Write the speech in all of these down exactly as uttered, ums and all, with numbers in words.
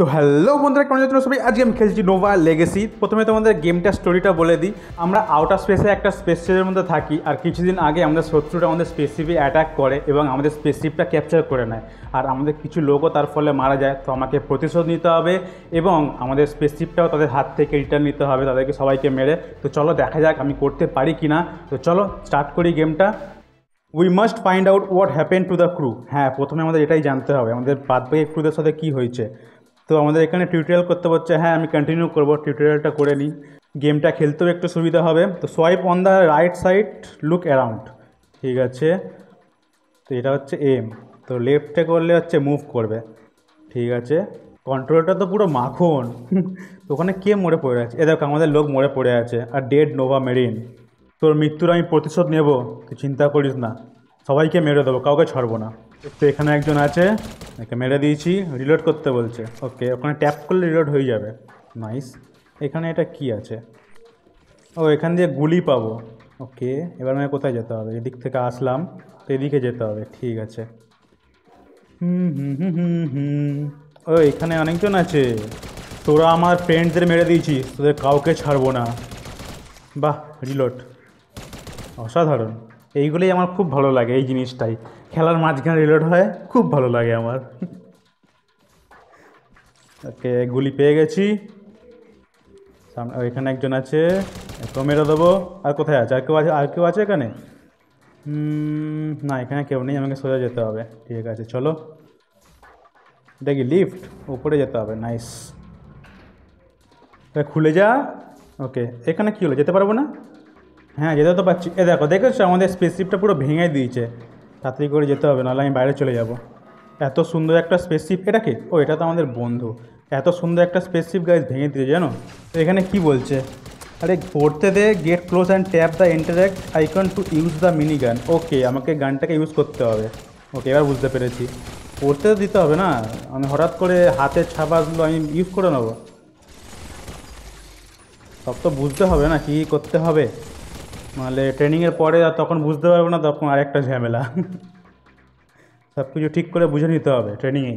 তো হ্যালো বন্ধুরা, কেমন আছো সবাই? আজকে আমি খেলছি নোভা লেগেসি। প্রথমে তোমাদের গেমটা স্টোরিটা বলে দিই। আমরা আউটার স্পেসে একটা স্পেসশিপের মধ্যে থাকি, আর কিছুদিন আগে আমাদের শত্রুরা আমাদের স্পেসশিপে অ্যাটাক করে এবং আমাদের স্পেসশিপটা ক্যাপচার করে নেয়, আর আমাদের কিছু লোকও তার ফলে মারা যায়। তো আমাকে প্রতিশোধ নিতে হবে এবং আমাদের স্পেসশিপটাও তাদের হাত থেকে রিটার্ন নিতে হবে, তাদেরকে সবাইকে মেরে। তো চলো দেখা যাক আমি করতে পারি কি না। তো চলো স্টার্ট করি গেমটা। We must find out what happen to the crew. হ্যাঁ, প্রথমে আমাদের এটাই জানতে হবে আমাদের বাদবাকি ক্রুদের সাথে কী হয়েছে। তো আমাদের এখানে টিউটোরিয়াল করতে হচ্ছে। হ্যাঁ, আমি কন্টিনিউ করব, টিউটোরিয়ালটা করে নিই, গেমটা খেলতেও একটু সুবিধা হবে। তো swipe on the right side, look around, ঠিক আছে। তো এটা হচ্ছে এম, তো লেফটে করলে হচ্ছে মুভ করবে, ঠিক আছে। কন্ট্রোলটা তো পুরো মাখন। তো ওখানে কে মরে পড়ে আছে? এ দেখো আমাদের লোক মরে পড়ে আছে, আর ডেড নোভা মেরিন। তোর মৃত্যুর আমি প্রতিশোধ নেব, তুই চিন্তা করিস না, সবাইকে মেরে দেবো, কাউকে ছাড়বো না। তো এখানে একজন আছে, একে মেরে দিয়েছি, রিলোড করতে বলছে। ওকে, ওখানে ট্যাপ করলে রিলোড হয়ে যাবে, নাইস। এখানে এটা কি আছে? ও, এখান দিয়ে গুলি পাবো। ওকে, এবার মানে কোথায় যেতে হবে? এদিক থেকে আসলাম তো এদিকে যেতে হবে, ঠিক আছে। হুম হুম হুম হুম হুম ও, এখানে অনেকজন আছে। তোরা আমার ফ্রেন্ডদের মেরে দিয়েছি, তোদের কাউকে ছাড়বো না। বাহ, রিলোড অসাধারণ। এইগুলোই আমার খুব ভালো লাগে, এই জিনিসটাই। খেলার মাঝখানে রিলোড হয়, খুব ভালো লাগে আমার। ওকে, গুলি পেয়ে গেছি। সামনে এখানে একজন আছে, একেও মেরে দেবো। আর কোথায় আছে? আর কেউ আছে? আর কেউ আছে এখানে? না, এখানে কেউ নেই, আমাকে সোজা যেতে হবে, ঠিক আছে। চলো দেখি, লিফট উপরে যেতে হবে, নাইস। খুলে যা। ওকে, এখানে কী হলো? যেতে পারবো না? হ্যাঁ, যেতে তো পারছি। এ দেখো, দেখেছো আমাদের স্পেসশিপটা পুরো ভেঙে দিয়েছে। তাড়াতাড়ি করে যেতে হবে, নাহলে আমি বাইরে চলে যাব। এত সুন্দর একটা স্পেসশিপ, এটা কি? ও, এটা তো আমাদের বন্ধু। এত সুন্দর একটা স্পেসশিপ গাইজ ভেঙে দিয়েছে, জানো। তো এখানে কি বলছে? আরে পড়তে দে। Get close and tap the interact icon to use the mini gun. Okay, আমাকে গানটাকে ইউজ করতে হবে। ওকে, এবার বুঝতে পেরেছি, পড়তে দিতে হবে না। আমি হঠাৎ করে হাতে ছাপাগুলো আমি ইউজ করে নেবো, সব তো বুঝতে হবে না কি করতে হবে, নাহলে ট্রেনিংয়ের পরে আর তখন বুঝতে পারবো না, তখন আরেকটা ঝামেলা। সব কিছু ঠিক করে বুঝে নিতে হবে ট্রেনিংয়ে,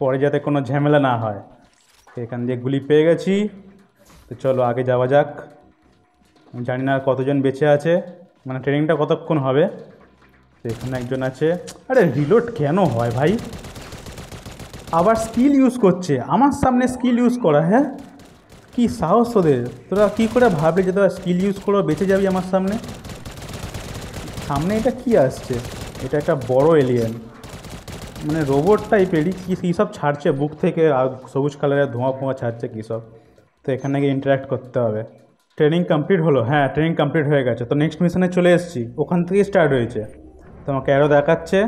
পরে যাতে কোনো ঝামেলা না হয়। এখান দিয়ে গুলি পেয়ে গেছি, তো চলো আগে যাওয়া যাক। জানি না কতজন বেঁচে আছে, মানে ট্রেনিংটা কতক্ষণ হবে। তো এখানে একজন আছে। আরে রিলোড কেন হয় ভাই? আবার স্কিল ইউজ করছে আমার সামনে, স্কিল ইউজ করা। হ্যাঁ, কি সাহস তোদের! তোরা কী করে ভাবলি যে তোরা স্কিল ইউজ করে বেঁচে যাবি আমার সামনে? সামনে এটা কি আসছে? এটা একটা বড় এলিয়েন, মানে রোবট টাইপেরই। কী কী সব ছাড়ছে বুক থেকে, আর সবুজ কালারের ধোঁয়া ফোঁয়া ছাড়ছে কী সব। তো এখানে গিয়ে ইন্টারাক্ট করতে হবে। ট্রেনিং কমপ্লিট হলো? হ্যাঁ, ট্রেনিং কমপ্লিট হয়ে গেছে। তো নেক্সট মিশনে চলে এসেছি, ওখান থেকেই স্টার্ট হয়েছে। তোমাকে আরও দেখাচ্ছে,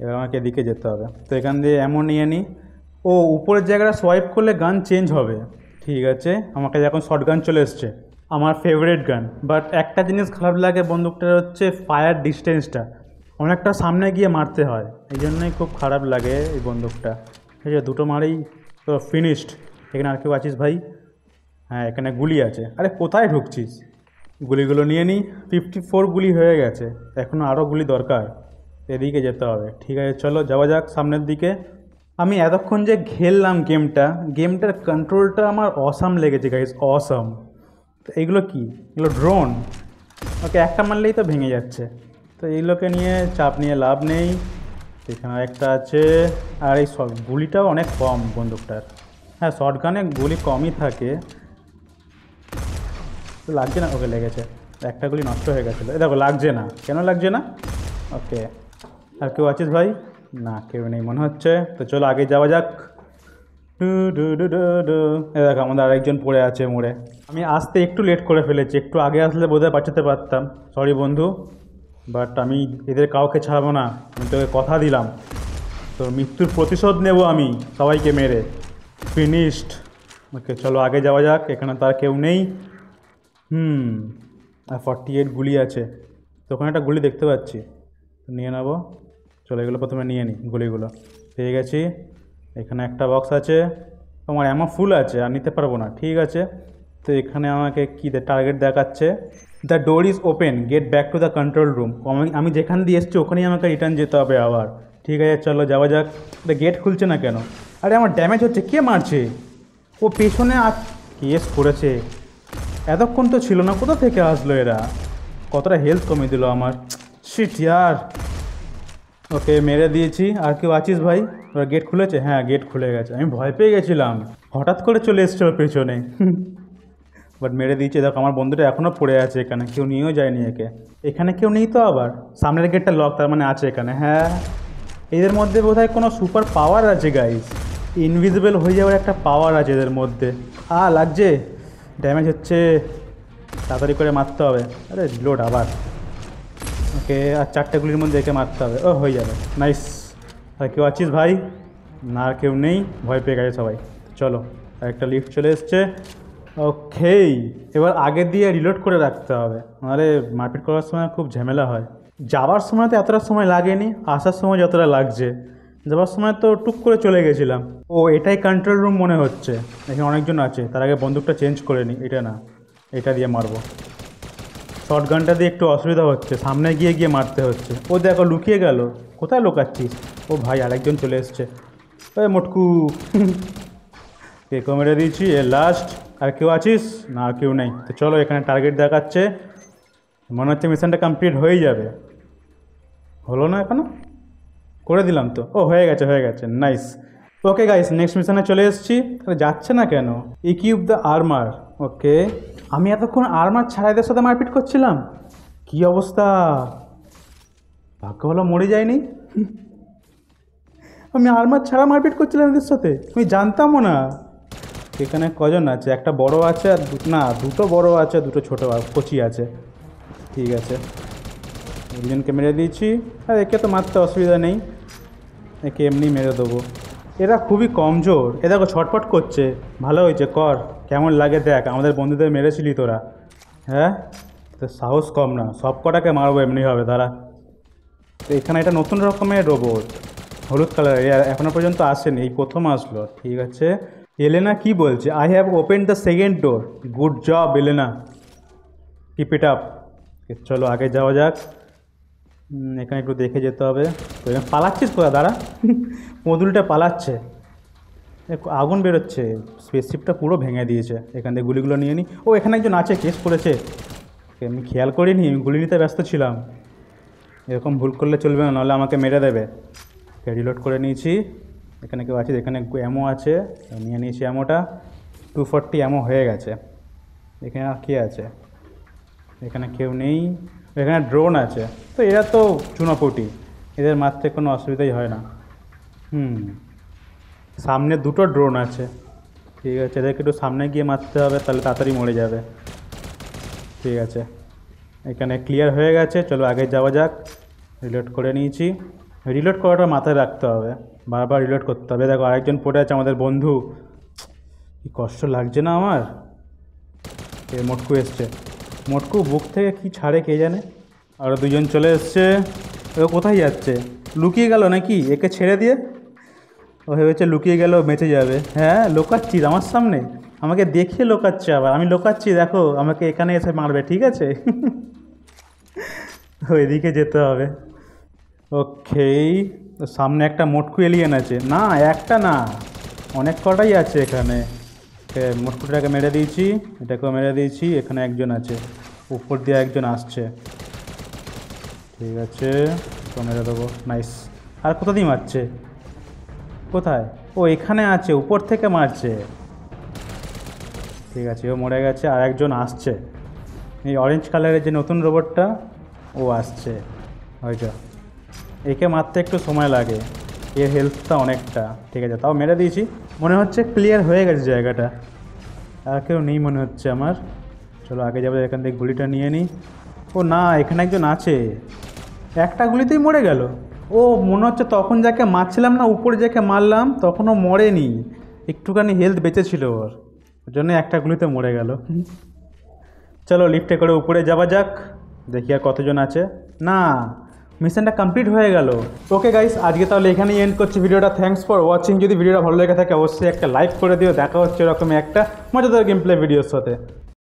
এবার আমাকে এদিকে যেতে হবে। তো এখান দিয়ে এমন নিয়ে নিই। ও, উপরের জায়গাটা সোয়াইপ করলে গান চেঞ্জ হবে, ঠিক আছে। আমাকে এখন শর্টগান চলে এসছে, আমার ফেভারিট গান। বাট একটা জিনিস খারাপ লাগে বন্দুকটার, হচ্ছে ফায়ার ডিস্টেন্সটা অনেকটা সামনে গিয়ে মারতে হয়, এই জন্যই খুব খারাপ লাগে এই বন্দুকটা। ঠিক আছে, দুটো মারেই তো ফিনিশড। এখানে আর কেউ আছিস ভাই? হ্যাঁ, এখানে গুলি আছে। আরে কোথায় ঢুকছিস? গুলিগুলো নিয়ে নিই। ফিফটি ফোর গুলি হয়ে গেছে, এখনও আরও গুলি দরকার। এদিকে যেতে হবে, ঠিক আছে। চলো যাওয়া যাক সামনের দিকে। আমি এতক্ষণ যে খেললাম গেমটা, গেমটার কন্ট্রোলটা আমার অসাম লেগেছে গাইজ, অসাম। তো এগুলো কি? এগুলো ড্রোন। ওকে, একটা মারলেই তো ভেঙে যাচ্ছে, তো এইগুলোকে নিয়ে চাপ নিয়ে লাভ নেই। এখানে একটা আছে। আর এই শর্ট গুলিটাও অনেক কম বন্দুকটার। হ্যাঁ, শর্ট গানে গুলি কমই থাকে। লাগছে না? ওকে, লেগেছে। একটা গুলি নষ্ট হয়ে গেছিলো। এ দেখো, লাগছে না। কেন লাগছে না? ওকে, আর কেউ আছিস ভাই? না, কেউ নেই মনে হচ্ছে। তো চলো আগে যাওয়া যাক। ডু ডু ডু ডু ডু এ দেখো আমাদের আরেকজন পড়ে আছে মোড়ে। আমি আসতে একটু লেট করে ফেলেছি, একটু আগে আসলে বোধহয় বাঁচাতে পারতাম। সরি বন্ধু, বাট আমি এদের কাউকে ছাড়বো না, আমি তোকে কথা দিলাম। তোর মৃত্যুর প্রতিশোধ নেব আমি, সবাইকে মেরে। ফিনিশড। ওকে, চলো আগে যাওয়া যাক। এখানে তার কেউ নেই। হুম, আর ফর্টি এইট গুলি আছে। তো ওখানে একটা গুলি দেখতে পাচ্ছি, নিয়ে নেবো। চলো এগুলো প্রথমে নিয়ে নিই, গুলিগুলো পেয়ে গেছি। এখানে একটা বক্স আছে। তোমার এমন ফুল আছে, আর নিতে পারবো না, ঠিক আছে। তো এখানে আমাকে কী টার্গেট দেখাচ্ছে? The door is open, get back to the control room. আমি যেখান দিয়ে এসেছি ওখানেই আমাকে রিটার্ন যেতে হবে আবার, ঠিক আছে। চলো যাওয়া যাক। দ্য গেট খুলছে না কেন? अरे हमारे डैमेज होच्छे के मारछे वो पेछने आ केस करेछे एतक्षण तो छिलो ना कोथा थेके आसलो एरा कतटा हेल्थ कमिये दिलो आमार शिट यार ओके मेरे दिएछि आर केउ आछिस भाई ओरा गेट खुलेछे हाँ गेट खुले गेछे आमि भय पेये गेछिलाम हठात् करे चले एसेछे पेछने बाट मेरे दिएछे देखो आमार बंधुटा एखोनो पड़े आछे एखाने केउ नियेओ जायनि एके एखाने केउ नेइ तो आबार सामनेर गेटटा लक तार माने आछे एखाने हाँ एदेर मध्ये बोधहय कोनो सुपार पावार आछे गाइस इनविजिबल हो जाओ एक पावर आज मध्य आ लागजे डैमेज होच्छे करे मारते हैं अरे लोड आबार ओके चारटे गुलिर मध्य एके मारते हैं ओ हो जाए नाइस क्यों आछिस भाई ना क्यों नहीं भय पे गए सबाई चलो एक लिफ्ट चले एसेछे ओके एबार आगे दिए रिलोड कर रखते हैं नारे मारपिट करार समय खूब झमेला है जाबार समय तो एतटा समय लागेनि आसार समय जतटा लागजे যাবার সময় তো টুক করে চলে গেছিলাম ও এটাই কন্ট্রোল রুম মনে হচ্ছে এখানে অনেকজন আছে তার আগে বন্দুকটা চেঞ্জ করে নিই এটা না এটা দিয়ে মারবো শটগানটা দিয়ে একটু অসুবিধা হচ্ছে সামনে গিয়ে গিয়ে মারতে হচ্ছে ও দেখো লুকিয়ে গেল কোথায় লুকাচ্ছিস ও ভাই আরেকজন চলে আসছে ওই মোটকু কে ক্যামেরা দিয়েছি এ লাস্ট আর কেউ আছিস না কেউ নেই তো চলো এখানে টার্গেট দেখাচ্ছে মনে হচ্ছে মিশনটা কমপ্লিট হয়ে যাবে হলো না এখনো कर दिलाम तो ओ हो गेছে हो गेছে नाइस ओके गाइस नेक्स्ट मिशने चले एसेছি যাচ্ছে না কেন ইকুইপ দ্য আর্মার ओके আমি এতক্ষণ আর্মার ছাড়াইদের সাথে মারপিট করছিলাম কি অবস্থা ভাগ্য ভালো মরে যায়নি আমি আর্মার ছাড়া মারপিট করছিলাম এদের সাথে আমি জানতাম না এখানে কজন আছে একটা বড় আছে আর দুটো না দুটো বড় আছে দুটো ছোট আর কচি আছে ঠিক আছে একজন কে মেরে দিয়েছি আর একে তো মারতে অসুবিধা নেই একে এমনি মেরে দেবো এরা খুবই কমজোর এ দেখো ছটফট করছে ভালো হয়েছে কর কেমন লাগে দেখ আমাদের বন্ধুদের মেরেছিলি তোরা হ্যাঁ তো সাহস কম না সব কটাকে মারবো এমনি হবে তারা তো এখানে এটা নতুন রকমের রোবট হলুদ কালার এখনো পর্যন্ত আসেনি এই প্রথম আসলো ঠিক আছে এলেনা কি বলছে I have open the second door good job Elena keep it up চলো আগে যাওয়া যাক एखे एक देखे जो तो पालाच्चिस क्या दादा मदुलटा पालाच्छे आगुन बेरोच्छे स्पेसशिपटा पुरो भेंगे दिए एखान गुलिगुलो निये नी ओ एखाने एकजन आछे केस करेछे खेयाल करिनि गुली निते व्यस्त छिलाम एरकम भूल करले चलबे ना नाहले आमाके मेरे देबे रिलोड करे नियेछि एखाने केउ आछे एखाने एमो आछे निये नियेछि एमोटा टू फोर्टी एमो हये गेछे एखाने आर कि आछे एखाने केउ नेई এখানে ড্রোন আছে তো এরা তো চুনাপটি এদের মারতে কোনো অসুবিধাই হয় না হুম সামনে দুটো ড্রোন আছে ঠিক আছে এদেরকে একটু সামনে গিয়ে মারতে হবে তাহলে তাড়াতাড়ি মরে যাবে ঠিক আছে এখানে ক্লিয়ার হয়ে গেছে চলো আগে যাওয়া যাক রিলোড করে নিয়েছি রিলোড করাটা মাথায় রাখতে হবে বারবার রিলোড করতে হবে দেখো আরেকজন পড়ে আছে আমাদের বন্ধু কি কষ্ট লাগছে না আমার এ মোটকু এসছে मोटकू बुक थे कि छाड़े के जाने और दुजन चले कोथाय जाच्छे लुकिए गेल ना कि एके छेड़े दिए ओ भेबेछे लुकिए गेल बेचे जाबे हाँ लोकाच्छिस आमार सामने आमाके देखिए लोकाच्छे आबार आमी लोकाच्छी देखो आमाके एखाने एसे मारबे ठीक आछे ओइदिके जेते होबे ओके सामने एक मोटकू एलियन आछे ना एकटा ना अनेक कटाई आछे एखाने मोटकुटाके मेरे दिएछि एटाकेओ मेरे दिएछि एखाने एकजन आछे उपर दिए एकजन आसछे ठीक आछे तो मेरे देबो नाइस आर कोथा दिए मारछे कोथाय ओ एखाने आछे उपर थेके मारछे ठीक आछे ओ मरे गेछे आर एकजन आसछे ए ऑरेंज कालारेर जे नतुन रोबोटटा ओ आसछे ओइटा एके मारते एकटु समय लागे ये हेल्थटा अनेकटा ठीक है ताओ मेरे दिएछि मने होच्छे क्लियर होये गेछे जायगाटा आर केउ नेई मने होच्छे आमार चलो आगे जाबो एखान थेके गुलिटा निये नि ओ ना एखाने एकजन आछे एकटा गुलितेई मरे गेल ओ मने होच्छे तखन जाके मारछिलाम ना उपरे जाके मारलाम तखनो मरेनि एकटुखानि हेल्थ बेचे छिलो ओर ओजন্য एकटा गुलिते मरे गेल चलो लिफ्टे करे उपरे जावा जाक देखि आर कतजन आछे ना मिशनটা কমপ্লিট হয়ে গেল ওকে গাইস আজকে তাহলে এখানেই এন্ড করছি ভিডিওটা থ্যাঙ্কস ফর ওয়াচিং যদি ভিডিওটা ভালো লেগে থাকে অবশ্যই একটা লাইক করে দিও দেখা হচ্ছে এরকম একটা মজাদার গেমপ্লে ভিডিওর সাথে।